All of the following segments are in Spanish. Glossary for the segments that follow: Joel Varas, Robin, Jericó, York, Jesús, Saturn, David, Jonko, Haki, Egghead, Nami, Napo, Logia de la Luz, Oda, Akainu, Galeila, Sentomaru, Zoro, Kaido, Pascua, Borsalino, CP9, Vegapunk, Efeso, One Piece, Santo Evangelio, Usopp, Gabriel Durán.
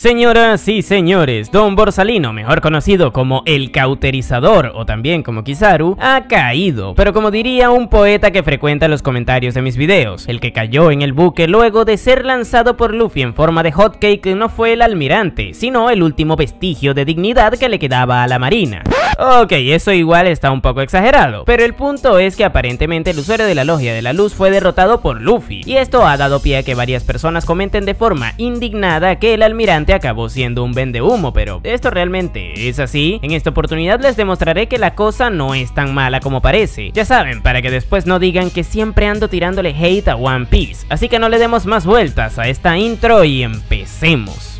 Señoras y señores, Don Borsalino, mejor conocido como el cauterizador o también como Kizaru, ha caído. Pero como diría un poeta que frecuenta los comentarios de mis videos, el que cayó en el buque luego de ser lanzado por Luffy en forma de hotcake no fue el almirante, sino el último vestigio de dignidad que le quedaba a la marina. Ok, eso igual está un poco exagerado, pero el punto es que aparentemente el usuario de la Logia de la Luz fue derrotado por Luffy, y esto ha dado pie a que varias personas comenten de forma indignada que el almirante acabó siendo un vendehumo, pero ¿esto realmente es así? En esta oportunidad les demostraré que la cosa no es tan mala como parece, ya saben, para que después no digan que siempre ando tirándole hate a One Piece, así que no le demos más vueltas a esta intro y empecemos.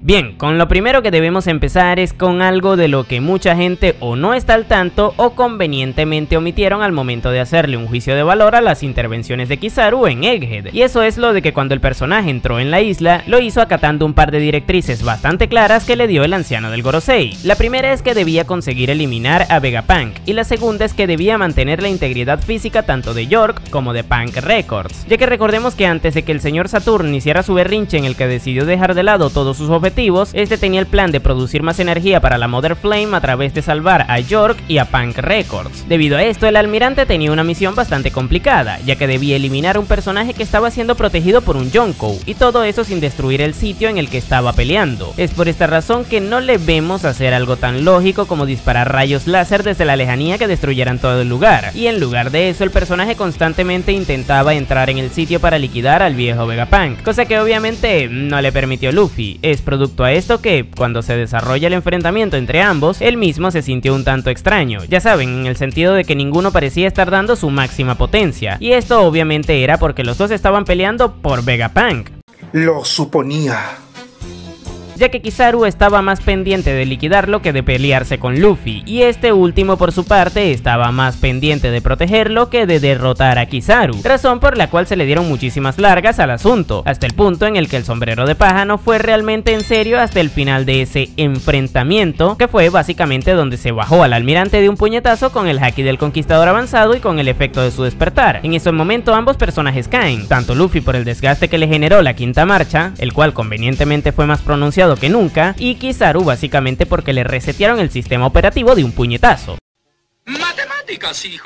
Bien, con lo primero que debemos empezar es con algo de lo que mucha gente o no está al tanto o convenientemente omitieron al momento de hacerle un juicio de valor a las intervenciones de Kizaru en Egghead, y eso es lo de que cuando el personaje entró en la isla, lo hizo acatando un par de directrices bastante claras que le dio el anciano del Gorosei. La primera es que debía conseguir eliminar a Vegapunk, y la segunda es que debía mantener la integridad física tanto de York como de Punk Records, ya que recordemos que antes de que el señor Saturn hiciera su berrinche en el que decidió dejar de lado todos sus objetivos, este tenía el plan de producir más energía para la Mother Flame a través de salvar a York y a Punk Records. Debido a esto, el almirante tenía una misión bastante complicada, ya que debía eliminar un personaje que estaba siendo protegido por un Jonko, y todo eso sin destruir el sitio en el que estaba peleando. Es por esta razón que no le vemos hacer algo tan lógico como disparar rayos láser desde la lejanía que destruyeran todo el lugar, y en lugar de eso el personaje constantemente intentaba entrar en el sitio para liquidar al viejo Vegapunk, cosa que obviamente no le permitió Luffy. Es producto a esto que, cuando se desarrolla el enfrentamiento entre ambos, él mismo se sintió un tanto extraño, ya saben, en el sentido de que ninguno parecía estar dando su máxima potencia, y esto obviamente era porque los dos estaban peleando por Vegapunk. Lo suponía, ya que Kizaru estaba más pendiente de liquidarlo que de pelearse con Luffy, y este último por su parte estaba más pendiente de protegerlo que de derrotar a Kizaru, razón por la cual se le dieron muchísimas largas al asunto, hasta el punto en el que el sombrero de paja no fue realmente en serio hasta el final de ese enfrentamiento, que fue básicamente donde se bajó al almirante de un puñetazo con el haki del conquistador avanzado y con el efecto de su despertar. En ese momento ambos personajes caen, tanto Luffy por el desgaste que le generó la quinta marcha, el cual convenientemente fue más pronunciado que nunca, y Kizaru básicamente porque le resetearon el sistema operativo de un puñetazo.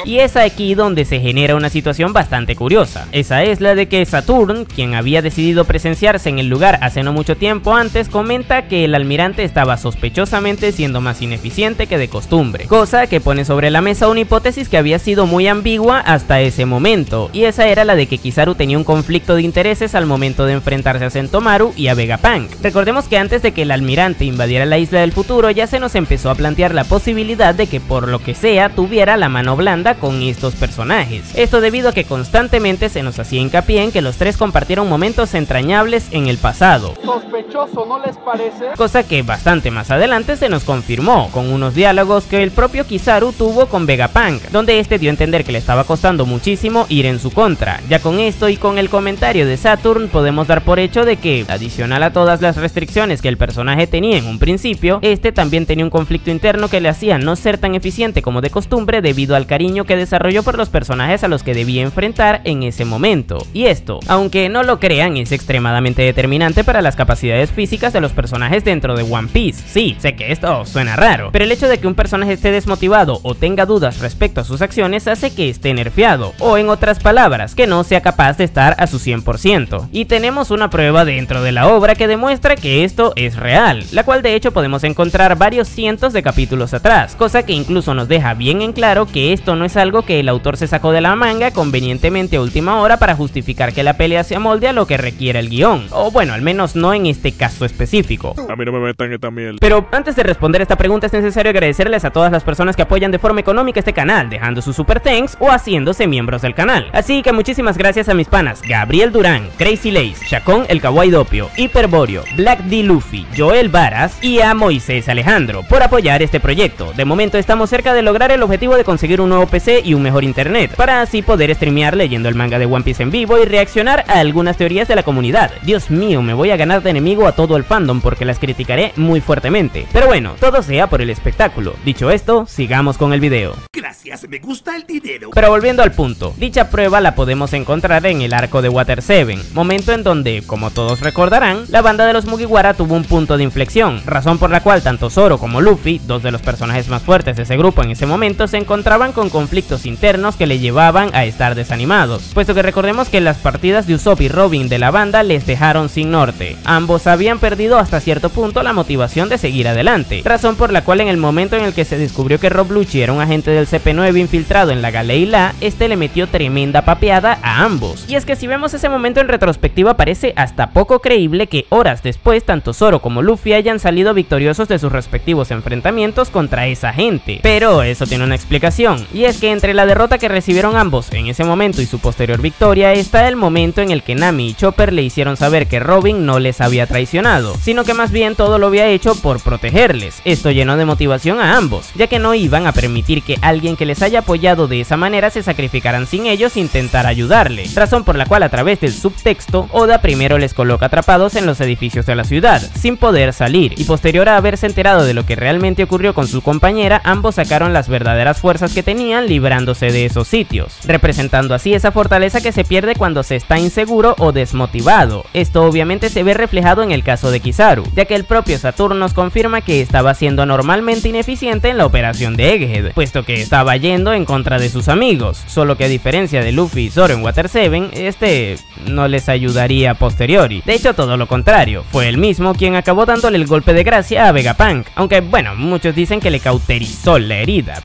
Y es aquí donde se genera una situación bastante curiosa. Esa es la de que Saturn, quien había decidido presenciarse en el lugar hace no mucho tiempo antes, comenta que el almirante estaba sospechosamente siendo más ineficiente que de costumbre, cosa que pone sobre la mesa una hipótesis que había sido muy ambigua hasta ese momento, y esa era la de que Kizaru tenía un conflicto de intereses al momento de enfrentarse a Sentomaru y a Vegapunk. Recordemos que antes de que el almirante invadiera la isla del futuro ya se nos empezó a plantear la posibilidad de que por lo que sea tuviera la mano blanda con estos personajes, esto debido a que constantemente se nos hacía hincapié en que los tres compartieron momentos entrañables en el pasado. Sospechoso, ¿no les parece? Cosa que bastante más adelante se nos confirmó, con unos diálogos que el propio Kizaru tuvo con Vegapunk, donde este dio a entender que le estaba costando muchísimo ir en su contra. Ya con esto y con el comentario de Saturn podemos dar por hecho de que, adicional a todas las restricciones que el personaje tenía en un principio, este también tenía un conflicto interno que le hacía no ser tan eficiente como de costumbre debido al cariño que desarrolló por los personajes a los que debía enfrentar en ese momento, y esto, aunque no lo crean, es extremadamente determinante para las capacidades físicas de los personajes dentro de One Piece. Sí, sé que esto suena raro, pero el hecho de que un personaje esté desmotivado o tenga dudas respecto a sus acciones hace que esté nerfeado, o en otras palabras, que no sea capaz de estar a su 100%, y tenemos una prueba dentro de la obra que demuestra que esto es real, la cual de hecho podemos encontrar varios cientos de capítulos atrás, cosa que incluso nos deja bien en claro que esto no es algo que el autor se sacó de la manga convenientemente a última hora para justificar que la pelea se amolde a lo que requiere el guión, o bueno, al menos no en este caso específico. A mí no me metan esta miel. Pero antes de responder esta pregunta es necesario agradecerles a todas las personas que apoyan de forma económica este canal, dejando sus super thanks o haciéndose miembros del canal. Así que muchísimas gracias a mis panas Gabriel Durán, Crazy Lace, Chacón el Kawaii Dopio, Hiperborio, Black D Luffy, Joel Varas y a Moisés Alejandro por apoyar este proyecto. De momento estamos cerca de lograr el objetivo de conseguir conseguir un nuevo PC y un mejor internet, para así poder streamear leyendo el manga de One Piece en vivo y reaccionar a algunas teorías de la comunidad. Dios mío, me voy a ganar de enemigo a todo el fandom porque las criticaré muy fuertemente, pero bueno, todo sea por el espectáculo. Dicho esto, sigamos con el video. Gracias, me gusta el dinero. Pero volviendo al punto, dicha prueba la podemos encontrar en el arco de Water 7, momento en donde, como todos recordarán, la banda de los Mugiwara tuvo un punto de inflexión, razón por la cual tanto Zoro como Luffy, dos de los personajes más fuertes de ese grupo en ese momento, se encontraban con conflictos internos que le llevaban a estar desanimados, puesto que recordemos que las partidas de Usopp y Robin de la banda les dejaron sin norte. Ambos habían perdido hasta cierto punto la motivación de seguir adelante, razón por la cual en el momento en el que se descubrió que Rob Lucci era un agente del CP9 infiltrado en la Galeila, este le metió tremenda papeada a ambos. Y es que si vemos ese momento en retrospectiva, parece hasta poco creíble que horas después tanto Zoro como Luffy hayan salido victoriosos de sus respectivos enfrentamientos contra esa gente. Pero eso tiene una explicación, y es que entre la derrota que recibieron ambos en ese momento y su posterior victoria está el momento en el que Nami y Chopper le hicieron saber que Robin no les había traicionado, sino que más bien todo lo había hecho por protegerles. Esto llenó de motivación a ambos, ya que no iban a permitir que alguien que les haya apoyado de esa manera se sacrificaran sin ellos intentar ayudarle, razón por la cual a través del subtexto Oda primero les coloca atrapados en los edificios de la ciudad, sin poder salir, y posterior a haberse enterado de lo que realmente ocurrió con su compañera, ambos sacaron las verdaderas fuerzas que tenían librándose de esos sitios, representando así esa fortaleza que se pierde cuando se está inseguro o desmotivado. Esto obviamente se ve reflejado en el caso de Kizaru, ya que el propio Saturn nos confirma que estaba siendo normalmente ineficiente en la operación de Egghead, puesto que estaba yendo en contra de sus amigos, solo que a diferencia de Luffy y Zoro en Water 7, este no les ayudaría a posteriori. De hecho, todo lo contrario, fue él mismo quien acabó dándole el golpe de gracia a Vegapunk, aunque bueno, muchos dicen que le cauterizó la herida.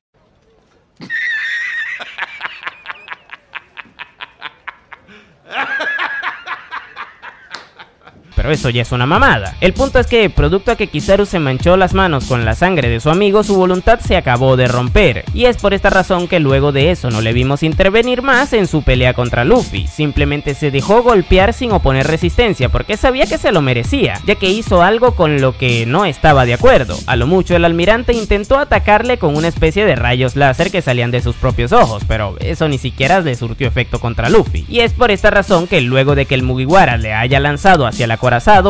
Pero eso ya es una mamada. El punto es que, producto a que Kizaru se manchó las manos con la sangre de su amigo, su voluntad se acabó de romper, y es por esta razón que luego de eso no le vimos intervenir más en su pelea contra Luffy. Simplemente se dejó golpear sin oponer resistencia, porque sabía que se lo merecía, ya que hizo algo con lo que no estaba de acuerdo. A lo mucho el almirante intentó atacarle con una especie de rayos láser que salían de sus propios ojos, pero eso ni siquiera le surtió efecto contra Luffy, y es por esta razón que luego de que el Mugiwara le haya lanzado hacia la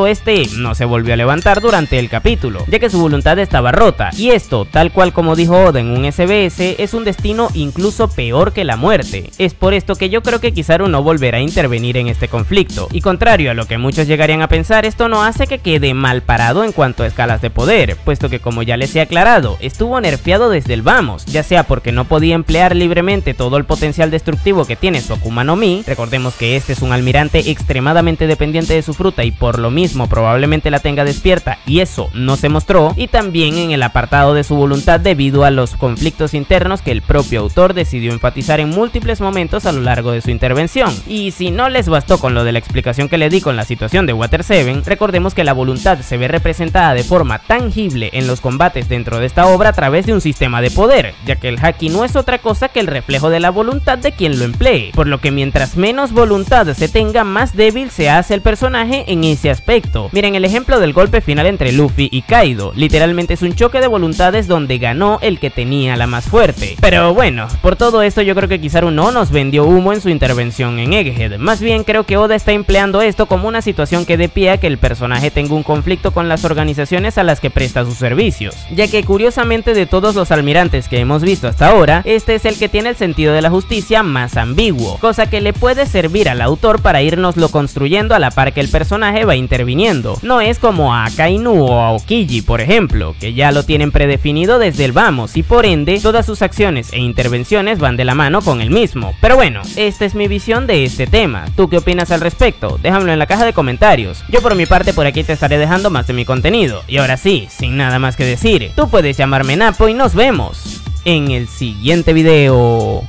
este no se volvió a levantar durante el capítulo, ya que su voluntad estaba rota, y esto, tal cual como dijo Oda en un SBS, es un destino incluso peor que la muerte. Es por esto que yo creo que Kizaru no volverá a intervenir en este conflicto, y contrario a lo que muchos llegarían a pensar, esto no hace que quede mal parado en cuanto a escalas de poder, puesto que como ya les he aclarado, estuvo nerfeado desde el vamos, ya sea porque no podía emplear libremente todo el potencial destructivo que tiene su Akuma no Mi. Recordemos que este es un almirante extremadamente dependiente de su fruta y por lo mismo probablemente la tenga despierta, y eso no se mostró, y también en el apartado de su voluntad debido a los conflictos internos que el propio autor decidió enfatizar en múltiples momentos a lo largo de su intervención. Y si no les bastó con lo de la explicación que le di con la situación de Water 7, recordemos que la voluntad se ve representada de forma tangible en los combates dentro de esta obra a través de un sistema de poder, ya que el haki no es otra cosa que el reflejo de la voluntad de quien lo emplee, por lo que mientras menos voluntad se tenga, más débil se hace el personaje en ese aspecto. Miren el ejemplo del golpe final entre Luffy y Kaido, literalmente es un choque de voluntades donde ganó el que tenía la más fuerte. Pero bueno, por todo esto yo creo que Kizaru no nos vendió humo en su intervención en Egghead, más bien creo que Oda está empleando esto como una situación que dé pie a que el personaje tenga un conflicto con las organizaciones a las que presta sus servicios, ya que curiosamente de todos los almirantes que hemos visto hasta ahora, este es el que tiene el sentido de la justicia más ambiguo, cosa que le puede servir al autor para irnoslo construyendo a la par que el personaje va interviniendo. No es como a Akainu o a Okiji, por ejemplo, que ya lo tienen predefinido desde el vamos y por ende todas sus acciones e intervenciones van de la mano con el mismo. Pero bueno, esta es mi visión de este tema. ¿Tú qué opinas al respecto? Déjamelo en la caja de comentarios. Yo por mi parte por aquí te estaré dejando más de mi contenido. Y ahora sí, sin nada más que decir, tú puedes llamarme Napo y nos vemos en el siguiente video.